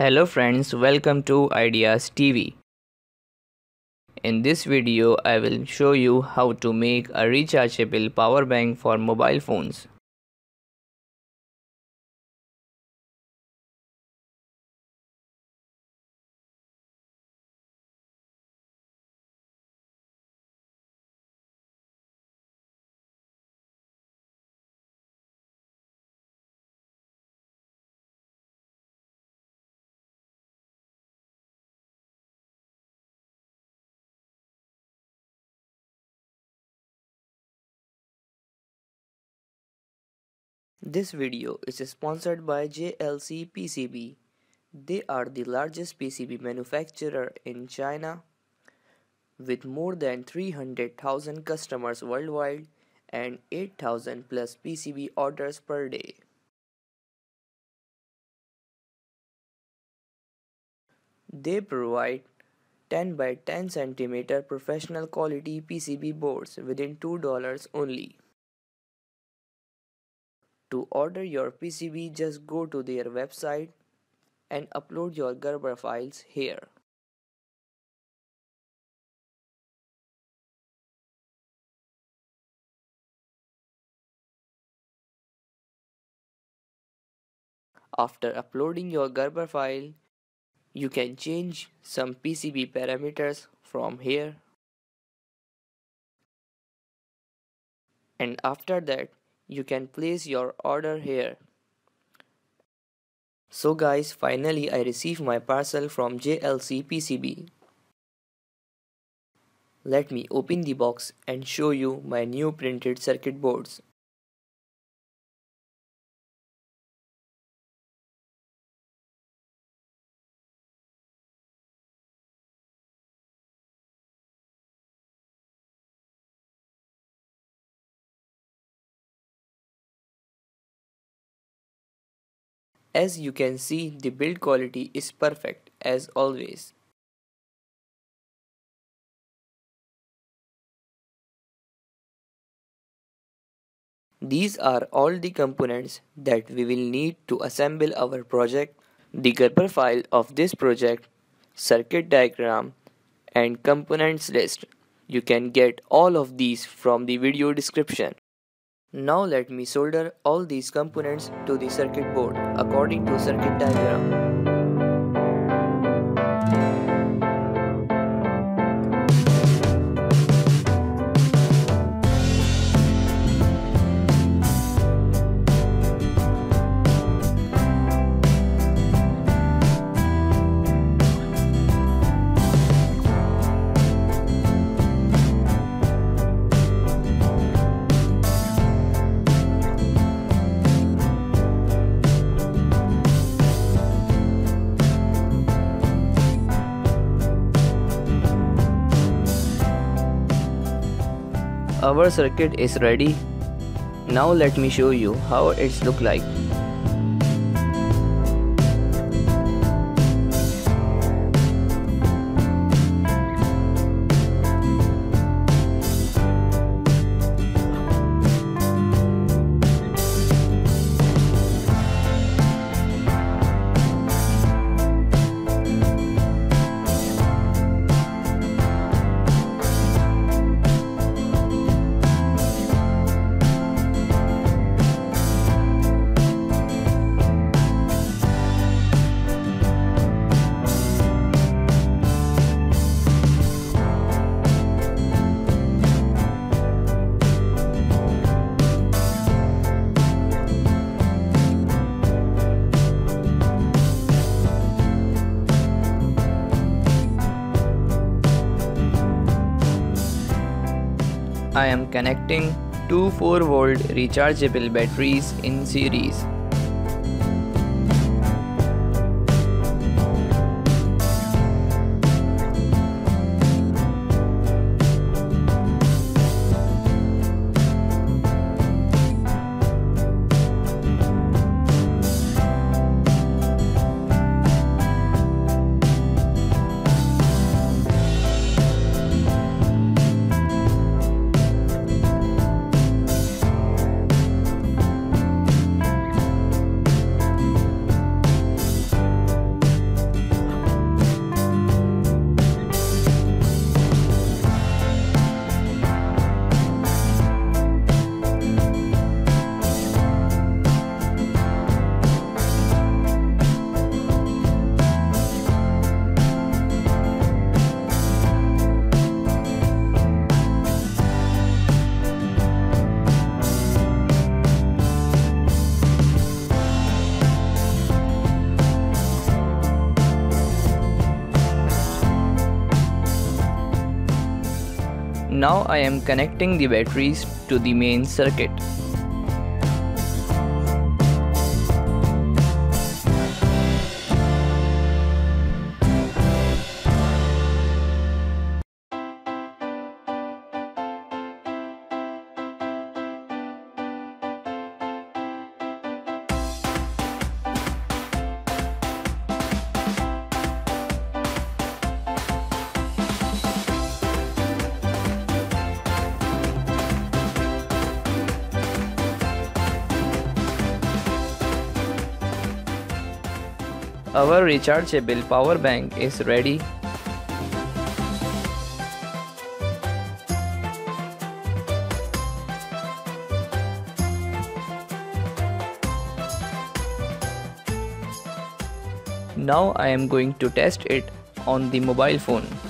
Hello friends, welcome to Ideas TV. In this video, I will show you how to make a rechargeable power bank for mobile phones. This video is sponsored by JLCPCB. They are the largest PCB manufacturer in China with more than 300,000 customers worldwide and 8,000 plus PCB orders per day. They provide 10 by 10 cm professional quality PCB boards within $2 only. To order your PCB, just go to their website and upload your Gerber files here. After uploading your Gerber file, you can change some PCB parameters from here. And after that, you can place your order here. So guys, finally I received my parcel from JLCPCB. Let me open the box and show you my new printed circuit boards. As you can see, the build quality is perfect as always. These are all the components that we will need to assemble our project. The Gerber file of this project, circuit diagram and components list. You can get all of these from the video description. Now let me solder all these components to the circuit board according to circuit diagram. Our circuit is ready. Now let me show you how it's look like. I am connecting two 4-volt rechargeable batteries in series. Now I am connecting the batteries to the main circuit. Our rechargeable power bank is ready. Now I am going to test it on the mobile phone.